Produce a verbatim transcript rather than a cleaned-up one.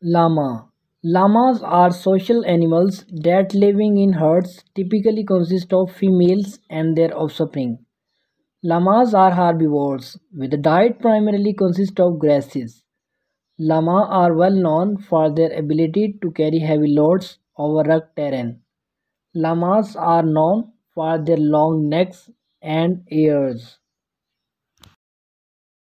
Lama. Llamas are social animals that living in herds typically consist of females and their offspring. Llamas are herbivores with a diet primarily consists of grasses. Llamas are well known for their ability to carry heavy loads over rugged terrain. Llamas are known for their long necks and ears.